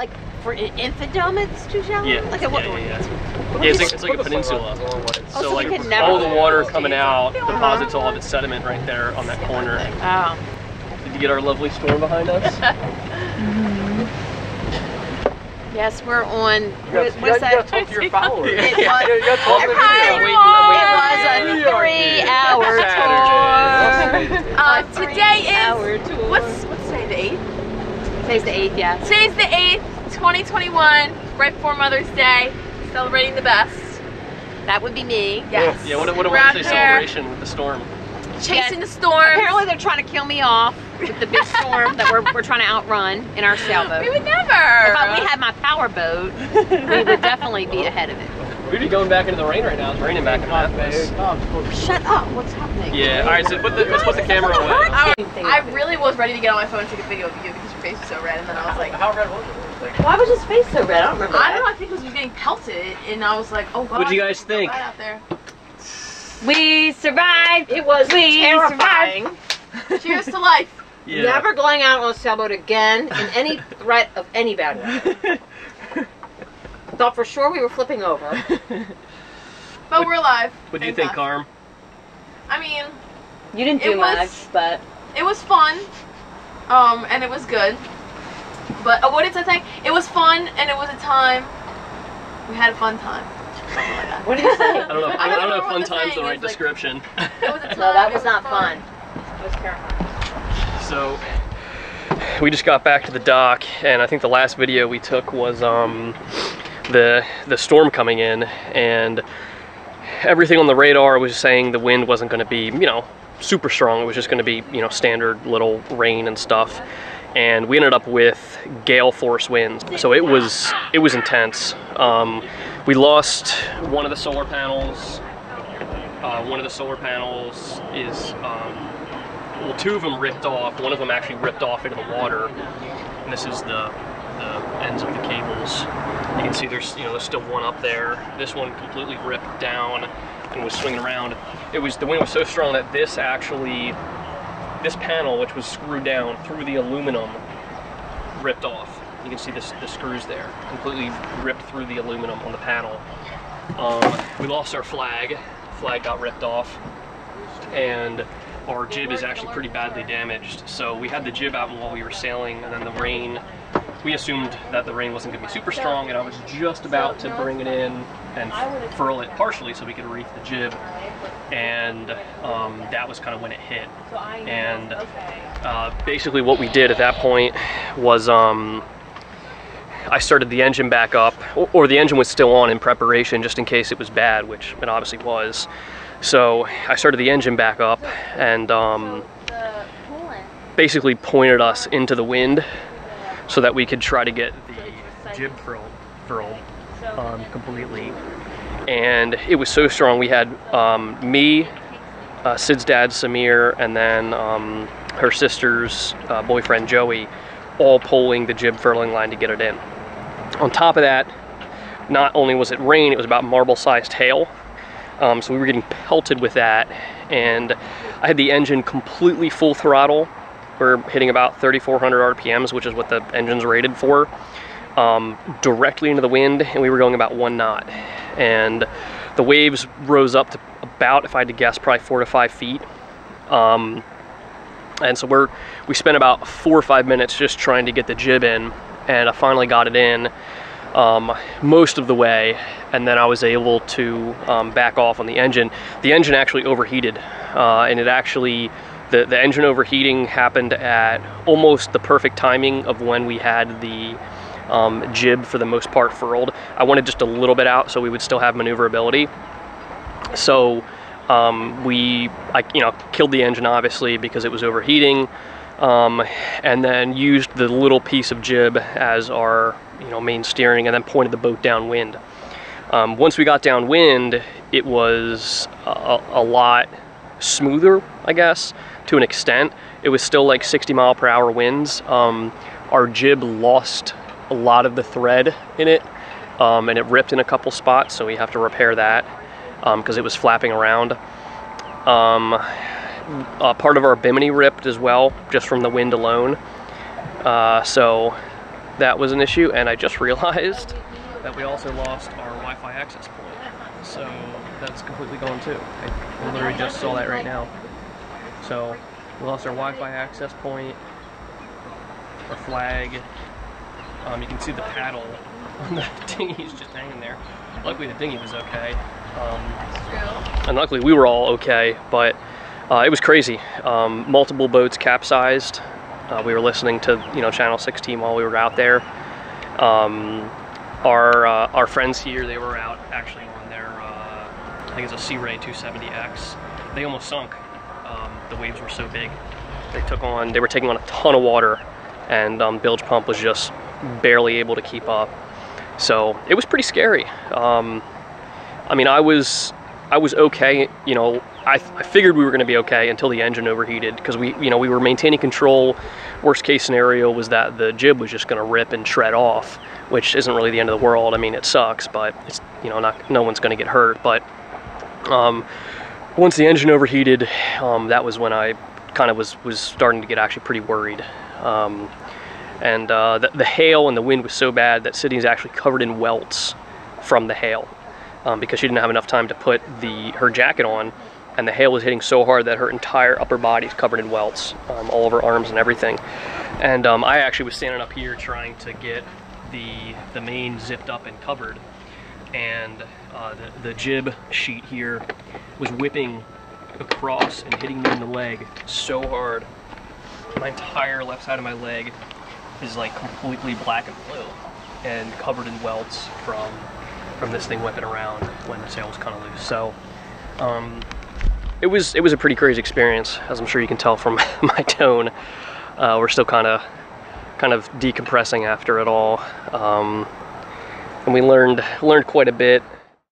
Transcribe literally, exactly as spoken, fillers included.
like for infidom it's too shallow? Yeah. Like at what yeah, yeah, yeah. What yeah, it's like, it's like a peninsula. So, so like all never, the water coming out uh-huh. deposits all of its sediment right there on that yeah, corner. Wow. Oh. Did you get our lovely storm behind us? mm-hmm. Yes, we're on. What's that? Talk to your followers. It was, it was a three-hour tour. Uh, today is what's what's today? The eighth. Today's the eighth, yeah. Today's the eighth, twenty twenty-one, right before Mother's Day, celebrating the best. That would be me, yes. Yeah, yeah, what, what a Wednesday celebration with the storm. Chasing yes. the storm. Apparently they're trying to kill me off with the big storm that we're, we're trying to outrun in our sailboat. We would never. If I, we had my power boat, we would definitely be ahead of it. We'd be going back into the rain right now. It's raining back in Memphis. Shut up, what's happening? Yeah, all right, so put the, let's put the camera away. I, I really was ready to get on my phone and take a video of you. Face was so red, and then I was like, how red was it? Like, why was his face so red? I don't remember. I don't know. I think it was getting pelted, and I was like, oh god. What do you guys think? Out there. We survived. It was we terrifying. Survived. Cheers to life. Yeah. Never going out on a sailboat again in any threat of anybody. Thought for sure we were flipping over, but what, we're alive. What do you think, Carm? I mean, you didn't do much, was, but it was fun. Um, and it was good, but oh, what did I say? It was fun, and it was a time, we had a fun time, something like that. What did you say? I don't know, I don't know if fun time's the right description. Like, it was a time, no, that was, was not fun. fun. It was terrifying. So, we just got back to the dock, and I think the last video we took was, um, the, the storm coming in, and everything on the radar was saying the wind wasn't going to be, you know, super strong. It was just going to be, you know, standard little rain and stuff, and we ended up with gale force winds, so it was it was intense. Um, we lost one of the solar panels. Uh, one of the solar panels is um, well, two of them ripped off. One of them actually ripped off into the water, and this is the the ends of the cables. You can see there's, you know, there's still one up there. This one completely ripped down and was swinging around. It was, the wind was so strong that this actually, this panel, which was screwed down through the aluminum, ripped off. You can see this, the screws there, completely ripped through the aluminum on the panel. Um, we lost our flag. Flag got ripped off, and our jib is actually pretty badly damaged. So we had the jib out while we were sailing, and then the rain. We assumed that the rain wasn't going to be super strong, and I was just about to bring it in and furl it partially so we could reef the jib, and um, that was kind of when it hit. And uh, basically what we did at that point was um, I started the engine back up, or, or the engine was still on in preparation just in case it was bad, which it obviously was. So I started the engine back up and um, basically pointed us into the wind, so that we could try to get the jib furled, furled um, completely. And it was so strong, we had um, me, uh, Sid's dad, Samir, and then um, her sister's uh, boyfriend, Joey, all pulling the jib furling line to get it in. On top of that, not only was it rain, it was about marble-sized hail. Um, so we were getting pelted with that. And I had the engine completely full throttle. We're hitting about thirty-four hundred R P Ms, which is what the engine's rated for, um, directly into the wind, and we were going about one knot. And the waves rose up to about, if I had to guess, probably four to five feet. Um, and so we're, we spent about four or five minutes just trying to get the jib in, and I finally got it in um, most of the way, and then I was able to um, back off on the engine. The engine actually overheated, uh, and it actually... The, the engine overheating happened at almost the perfect timing of when we had the um, jib for the most part furled. I wanted just a little bit out so we would still have maneuverability. So um, we, I, you know, killed the engine obviously because it was overheating, um, and then used the little piece of jib as our, you know, main steering, and then pointed the boat downwind. Um, once we got downwind, it was a, a lot smoother, I guess, to an extent. It was still like sixty mile per hour winds. Um, our jib lost a lot of the thread in it, um, and it ripped in a couple spots, so we have to repair that because um, it was flapping around. Um, uh, part of our bimini ripped as well, just from the wind alone. Uh, so that was an issue, and I just realized that we also lost our Wi-Fi access point. So that's completely gone too. I literally just saw that right now. So we lost our Wi-Fi access point, our flag. Um, you can see the paddle on the dinghy's just hanging there. Luckily the dinghy was okay. Um, and luckily we were all okay, but uh, it was crazy. Um, multiple boats capsized. Uh, we were listening to you know Channel sixteen while we were out there. Um, our uh, our friends here, they were out actually on their uh, I think it's a Sea Ray two seventy X. They almost sunk. Um, the waves were so big. They took on they were taking on a ton of water, and um, bilge pump was just barely able to keep up. So it was pretty scary. Um, I mean, I was I was okay. You know, I, I figured we were going to be okay until the engine overheated, because we, you know, we were maintaining control. Worst case scenario was that the jib was just going to rip and shred off, which isn't really the end of the world. I mean, it sucks, but it's, you know, not no one's going to get hurt. But um, once the engine overheated, um, that was when I kind of was was starting to get actually pretty worried. Um, and uh, the, the hail and the wind was so bad that Sydney's actually covered in welts from the hail. Um, because she didn't have enough time to put the her jacket on, and the hail was hitting so hard that her entire upper body is covered in welts, um, all of her arms and everything. And um, I actually was standing up here trying to get the the main zipped up and covered, and uh, the, the jib sheet here was whipping across and hitting me in the leg so hard. My entire left side of my leg is like completely black and blue and covered in welts from from this thing whipping around when the sail was kind of loose. So um, it was it was a pretty crazy experience, as I'm sure you can tell from my tone. Uh, we're still kind of kind of decompressing after it all, um, and we learned learned quite a bit.